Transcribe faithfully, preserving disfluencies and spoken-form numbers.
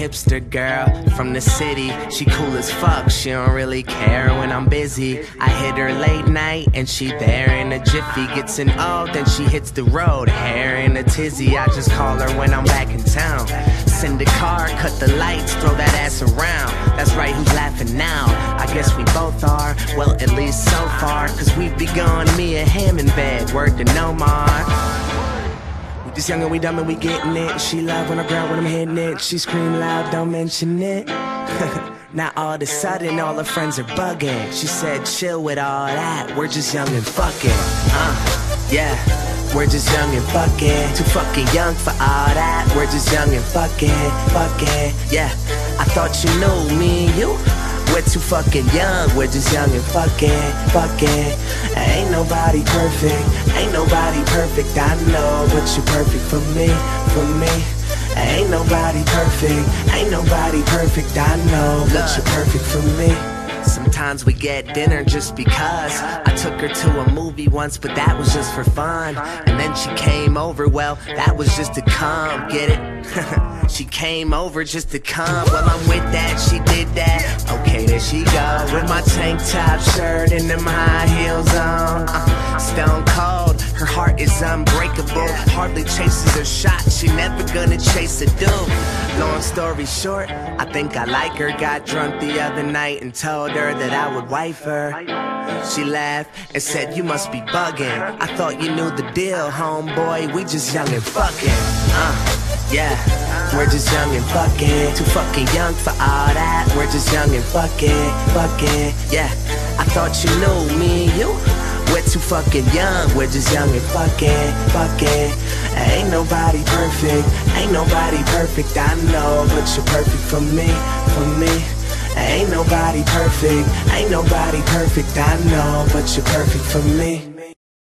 hipster girl from the city. She cool as fuck, she don't really care when I'm busy. I hit her late night and she there in a jiffy. Gets an O, then she hits the road, hair in a tizzy. I just call her when I'm back in town. Send a car, cut the lights, throw that ass around. That's right, who's laughing now? I guess we both are, well at least so far, cause we've begun, me and him in bed, word to no more. This young and we dumb and we getting it. She love when I grab when I'm hitting it. She scream loud, don't mention it. Now all of a sudden all her friends are bugging. She said chill with all that, we're just young and fucking. Uh, yeah, we're just young and fucking. Too fucking young for all that, we're just young and fucking, fucking. Yeah, I thought you knew me and you. We're too fucking young, we're just young and fucking, fucking. Ain't nobody perfect, ain't nobody perfect, I know, but you're perfect for me, for me. Ain't nobody perfect, ain't nobody perfect, I know, but you're perfect for me. Sometimes we get dinner just because. I took her to a movie once, but that was just for fun. And then she came over, well, that was just to come, get it? She came over just to come, well I'm with that, she did that. Okay, there she go, with my tank top shirt and them high heels on. uh, Stone cold, her heart is unbreakable. Hardly chases her shot, she never gonna chase a dude. Long story short, I think I like her. Got drunk the other night and told her that I would wife her. She laughed and said, you must be bugging. I thought you knew the deal, homeboy. We just young and fucking. Uh, yeah, we're just young and fucking. Too fucking young for all that. We're just young and fucking, fucking. Yeah, I thought you knew me and you. We're too fucking young. We're just young and fucking, fucking. Ain't nobody perfect. Ain't nobody perfect. I know, but you're perfect for me, for me. Ain't nobody perfect, ain't nobody perfect, I know, but you're perfect for me.